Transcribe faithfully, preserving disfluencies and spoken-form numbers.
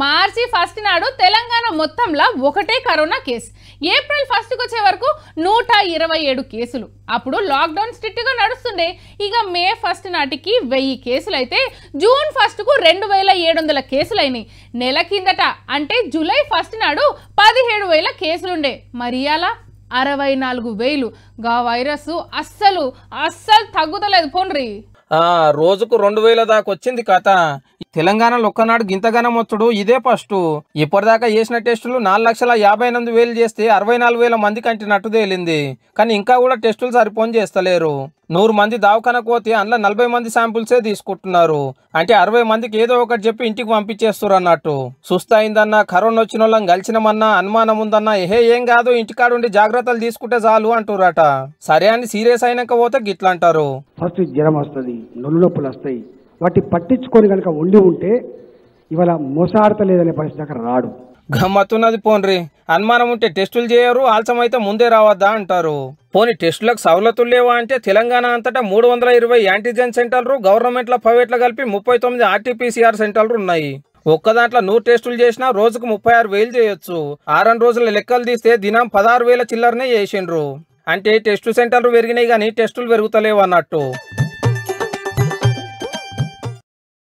మార్చి first నాడు తెలంగాణ మొత్తంలో ఒకటే కరోనా కేసు. ఏప్రిల్ ఫస్ట్కి వచ్చే వరకు నూట ఇరవై ఏడు కేసులు. అప్పుడు లాక్డౌన్ స్ట్రిక్ట్గా నడుస్తుండే. ఇక మే ఫస్ట్ నాటికి వెయ్యి కేసులు అయితే జూన్ ఫస్ట్కు రెండు వేల ఏడు వందల కేసులు అయినాయి. నెల కిందట అంటే జూలై ఫస్ట్ నాడు పదిహేడు వేల కేసులుండే. మరి అలా అరవై నాలుగు వేలు. గా వైరస్ అస్సలు అస్సలు తగ్గుతలేదు. పోండ్రి రోజుకు రెండు వేల దాకా వచ్చింది కథ. తెలంగాణలో ఒక్కనాడు గింతగానం వచ్చుడు ఇదే ఫస్ట్. ఇప్పటిదాకా చేసిన టెస్టులు నాలుగు లక్షల యాభై ఎనిమిది వేలు చేస్తే అరవై నాలుగు వేల మందికి అంటినట్టు తేలింది. కానీ ఇంకా కూడా టెస్టులు సరిపోని చేస్తలేరు. నూరు మంది దావఖానకు పోతే అందులో నలభై మంది శాంపుల్సే తీసుకుంటున్నారు. అంటే అరవై మందికి ఏదో ఒకటి చెప్పి ఇంటికి పంపించేస్తారు అన్నట్టు. సుస్థ అయిందన్నా, కరోనా వచ్చిన వాళ్ళని కలిసినమన్నా, అనుమానం ఉందన్నా, ఏహే ఏం కాదు ఇంటికాడుండి జాగ్రత్తలు తీసుకుంటే చాలు అంటురాట. సరే అని సీరియస్ అయినాక పోతే గిట్లా అంటారు. ఫస్ట్ జ్వరం వస్తుంది, నొల్లు నొప్పులు వస్తాయి. వాటి పట్టించుకొని కనుక ఉండి ఉంటే ఇవాళ మోసాడతలేదనే పరిస్థితి అక్కడ రాడు. గమ్మత్తున్నది పోన్రి. అనుమానం ఉంటే టెస్టులు చేయరు, ఆలస్యమైతే ముందే రావద్దా అంటారు. పోనీ టెస్టులకు సవలతులు లేవా అంటే తెలంగాణ అంతటా మూడు వందల ఇరవై యాంటీజెన్ సెంటర్లు, గవర్నమెంట్ల ప్రైవేట్ల కలిపి ముప్పై తొమ్మిది ఆర్టీపీసీఆర్ సెంటర్లు ఉన్నాయి. ఒక్క దాంట్లో నూరు టెస్టులు చేసినా రోజుకు ముప్పై ఆరు వేలు చేయొచ్చు. ఆరు రోజుల లెక్కలు తీస్తే దినం పదహారు వేల చిల్లరనే చేసిండ్రు. అంటే టెస్టు సెంటర్లు పెరిగినాయి కానీ టెస్టులు పెరుగుతలేవు అన్నట్టు.